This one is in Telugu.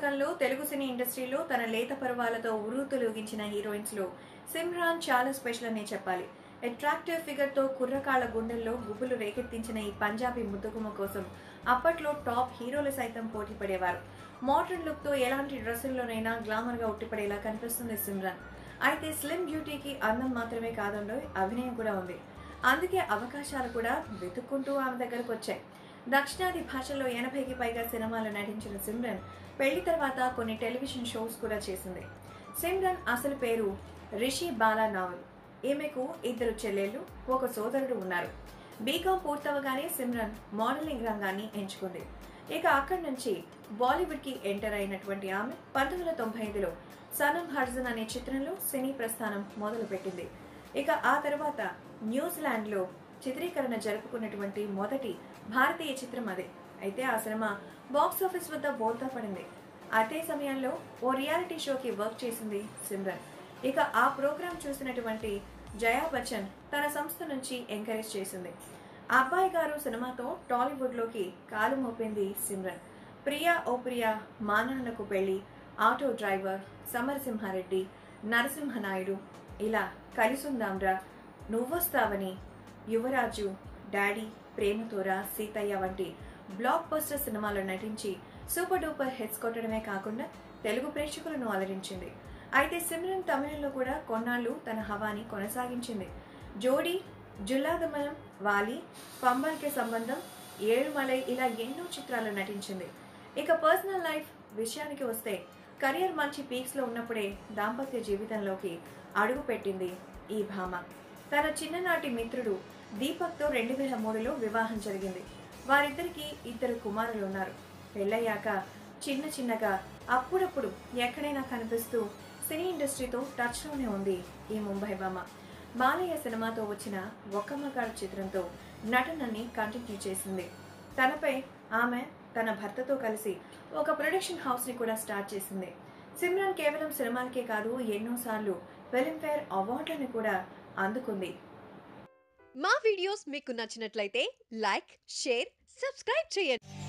దర్శకంలో తెలుగు సినీ ఇండస్ట్రీలో తన లేత పర్వాలతో ఉరుతులొగించిన హీరోయిన్స్ లో సిమ్రాన్ చాలా స్పెషల్ అనే చెప్పాలి. అట్రాక్టివ్ ఫిగర్ తో కుర్రకాళ్ళ గుండెల్లో గుబులు రేకెత్తించిన ఈ పంజాబీ ముద్దుగుమ్మ కోసం అప్పట్లో టాప్ హీరోలు సైతం పోటీ పడేవారు. మోడర్న్ లుక్ తో ఎలాంటి డ్రెస్సుల్లోనైనా గ్లామర్ గా ఉట్టిపడేలా కనిపిస్తుంది సిమ్రాన్. అయితే స్లిమ్ బ్యూటీకి అందం మాత్రమే కాదంలో అభినయం కూడా ఉంది. అందుకే అవకాశాలు కూడా వెతుక్కుంటూ ఆమె దగ్గరకు వచ్చాయి. దక్షిణాది భాషల్లో 80కి పైగా సినిమాలు నటించిన సిమ్రన్ పెళ్లి తర్వాత కొన్ని టెలివిజన్ షోస్ కూడా చేసింది. సిమ్రన్ అసలు పేరు రిషి బాలా నావల్. ఈమెకు ఇద్దరు చెల్లెళ్ళు, ఒక సోదరుడు ఉన్నారు. బీకాం పూర్తవగానే సిమ్రన్ మోడలింగ్ రంగాన్ని ఎంచుకుంది. ఇక అక్కడి నుంచి బాలీవుడ్కి ఎంటర్ అయినటువంటి ఆమె 1995లో సనమ్ హర్జన్ అనే చిత్రంలో సినీ ప్రస్థానం మొదలుపెట్టింది. ఇక ఆ తర్వాత న్యూజిలాండ్లో చిత్రీకరణ జరుపుకున్నటువంటి మొదటి భారతీయ చిత్రం అదే. అయితే ఆ సినిమా బాక్సాఫీస్ వద్ద బోల్తా పడింది. అదే సమయంలో ఓ రియాలిటీ షోకి వర్క్ చేసింది సిమ్రన్. ఇక ఆ ప్రోగ్రాం చూసినటువంటి జయా బచ్చన్ తన సంస్థ నుంచి ఎంకరేజ్ చేసింది. అబ్బాయి గారు సినిమాతో టాలీవుడ్లోకి కాలు మోపింది సిమ్రన్. ప్రియా ఓ ప్రియా, మానాన్నకు పెళ్లి, ఆటో డ్రైవర్, సమరసింహారెడ్డి, నరసింహనాయుడు, ఇలా కలిసుందాంరా, నువ్వొస్తావని, యువరాజు, డాడీ, ప్రేమతోరా, సీతయ్య వంటి బ్లాక్ బస్టర్ సినిమాలో నటించి సూపర్ డూపర్ హిట్స్ కొట్టడమే కాకుండా తెలుగు ప్రేక్షకులను అలరించింది. అయితే సిమ్రన్ తమిళంలో కూడా కొన్నాళ్ళు తన హవాని కొనసాగించింది. జోడి, జుల్లాదమలం, వాలి, పంబల్కే సంబంధం, ఏడుమలై ఇలా ఎన్నో చిత్రాల్లో నటించింది. ఇక పర్సనల్ లైఫ్ విషయానికి వస్తే కెరియర్ మంచి పీక్స్లో ఉన్నప్పుడే దాంపత్య జీవితంలోకి అడుగుపెట్టింది ఈ భామ. తన చిన్ననాటి మిత్రుడు దీపక్తో 2003లో వివాహం జరిగింది. వారిద్దరికి ఇద్దరు కుమారులు ఉన్నారు. పెళ్ళయ్యాక చిన్న చిన్నగా అప్పుడప్పుడు ఎక్కడైనా కనిపిస్తూ సినీ ఇండస్ట్రీతో టచ్లోనే ఉంది ఈ ముంబై భామ. బాలయ్య సినిమాతో వచ్చిన ఒక్క మగాడు చిత్రంతో నటనని కంటిన్యూ చేసింది. తనపై ఆమె తన భర్తతో కలిసి ఒక ప్రొడక్షన్ హౌస్ని కూడా స్టార్ట్ చేసింది. సిమ్రాన్ కేవలం సినిమాలకే కాదు, ఎన్నోసార్లు ఫిల్మ్ఫేర్ అవార్డులను కూడా అందుకుంది. మా వీడియోస్ మీకు నచ్చినట్లయితే లైక్, షేర్, సబ్స్క్రైబ్ చేయండి.